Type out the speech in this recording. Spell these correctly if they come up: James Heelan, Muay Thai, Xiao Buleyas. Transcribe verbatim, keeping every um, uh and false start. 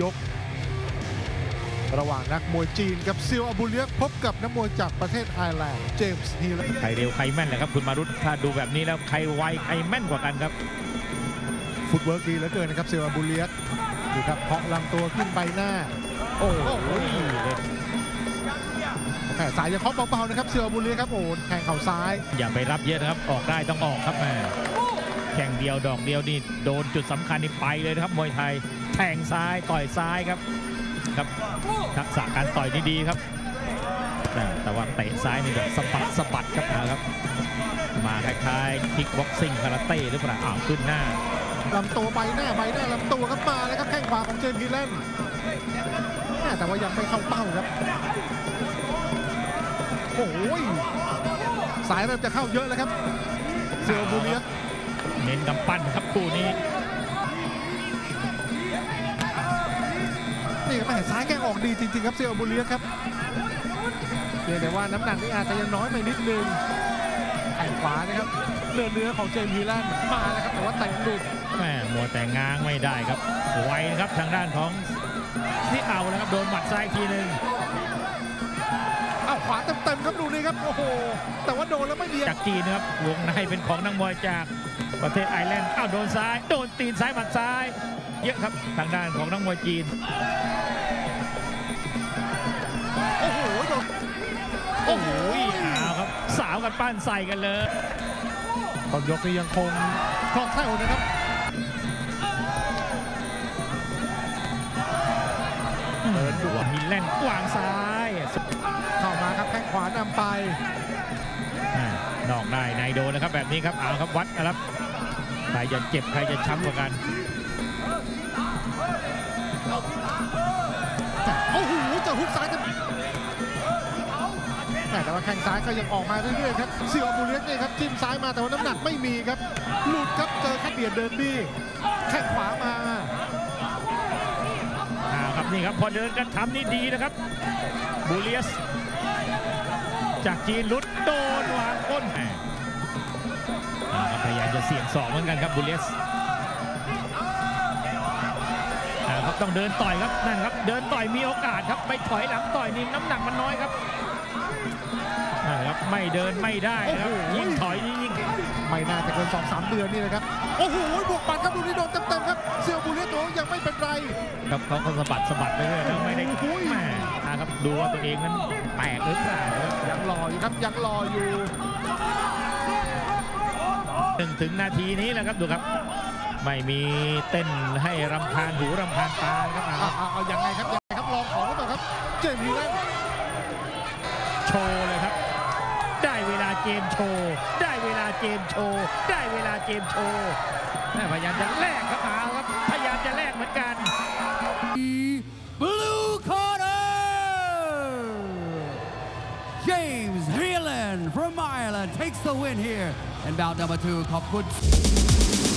ยกระหว่างนักมวยจีนกับซิลอาบูเลียกพบกับนักมวยจากประเทศไอร์แลนด์เจมส์ฮีเลอร์ใครเร็วใครแม่นนะครับคุณมารุตถ้าดูแบบนี้แล้วใครไวใครแม่นกว่ากันครับฟุตเวิร์กดีเหลือเกินนะครับซิลอาบูเลียกดูครับเคาะลำตัวขึ้นไปหน้าโอ้โหสายจะเคาะเบาๆนะครับซิลอาบูเลียกครับโอ้แทงเข่าซ้ายอย่าไปรับเยอะนะครับออกได้ต้องออกครับแม่แข่งเดียวดอกเดียวนี่โดนจุดสำคัญนี่ไปเลยนะครับมวยไทยแทงซ้ายต่อยซ้ายครับครับทักษะการต่อยนี่ดีครับแต่ว่าเตะซ้ายนี่แบบสะบัดสะบัดครับนะครับมาคล้ายๆคิกบ็อกซิ่งคาราเต้หรือเปล่าอ้าวขึ้นหน้าลำตัวใบหน้าใบหน้าลำตัวครับมาแล้วครับแข้งขวาของเจมส์ฮีเลอร์แต่ว่ายังไม่เข้าเป้าครับโอ้ยสายเริ่มจะเข้าเยอะแล้วครับเซลบูเลียเน้นกำปั้นครับคู่นี้นี่ครับแม่ซ้ายแกงออกดีจริงๆครับเซลบูเลียครับเดี๋ยวแต่ว่าน้ำหนักนี่อาจจะยังน้อยไปนิดนึงแข้งขวานะครับเนื้อเนื้อของเจมส์ฮีเลอร์มาแล้วครับแต่ว่าแต่งดุแม่มัวแต่ง้างไม่ได้ครับไวนะครับทางด้านของที่เอานะครับโดนหมัดซ้ายทีนึงขวาเต็มๆครับดูนี่ครับโอ้โหแต่ว่าโดนแล้วไม่เดียจากจีนนะครับวงในเป็นของนักมวยจากประเทศไอร์แลนด์อ้าวโดนซ้ายโดนตีนซ้ายหมัดซ้ายเยอะครับทางด้านของนักมวยจีนโอ้โหโดนโอ้โหอ้าวครับสาวกันปั้นใส่กันเลยตอนยกนี้ยังคงคล่องแคล่วนะครับเดินดูมิลเลนวางซ้ายเข้ามาครับแข้งขวานำไปนอกได้ในโดนนะครับแบบนี้ครับเอาครับวัดนะครับใครจะเจ็บใครจะช้ำกว่ากันโอ้โหจะฮุกซ้ายจะแต่ว่าแข้งซ้ายก็ยังออกมาเรื่อยๆครับเสี่ยวบูเล็กนี่ครับจิ้มซ้ายมาแต่ว่าน้ำหนักไม่มีครับหลุดครับเจอแข้งเบียดเดินบี้แข้งขวามานี่ครับพอเดินกันทำนี่ดีนะครับบูเลียสจากจีนลุดโดนวางก้นพยายามจะเสี่ยงสองเหมือนกันครับบูเลียสครับต้องเดินต่อยครับนั่นครับเดินต่อยมีโอกาสครับไปถอยหลังต่อยนี่น้ำหนักมันน้อยครับนะครับไม่เดินไม่ได้ครับยิ่งถอยยิ่งไม่น่าจะเกิน สองถึงสาม เดือนนี่นะครับโอ้โหบวกปัดครับดูนี่โดนเต็มๆครับเสี่ยวบูเลียสยังไม่เป็นไรครับเขาเขาสะบัดสะบัดไปเรื่อยนะไม่ได้แหมนะครับดูว่าตัวเองนั้นแตกหรือเปล่ายังรออยู่ครับยังรออยู่หนึ่งถึงนาทีนี้แหละครับดูครับไม่มีเต้นให้รำคาญหูรำคาญตาครับเอาเอาเอายังไงครับยังไงครับลองของกันต่อครับเจมส์ฮีเลอร์โชว์เลยครับได้เวลาเกมโชว์ได้เวลาเกมโชว์ได้เวลาเกมโชว์พยายามจะแลกครับเอาครับพยายามจะแลกเหมือนกัน Blue Corner James Heelan from Ireland takes the win here in bout number two ขอบคุณ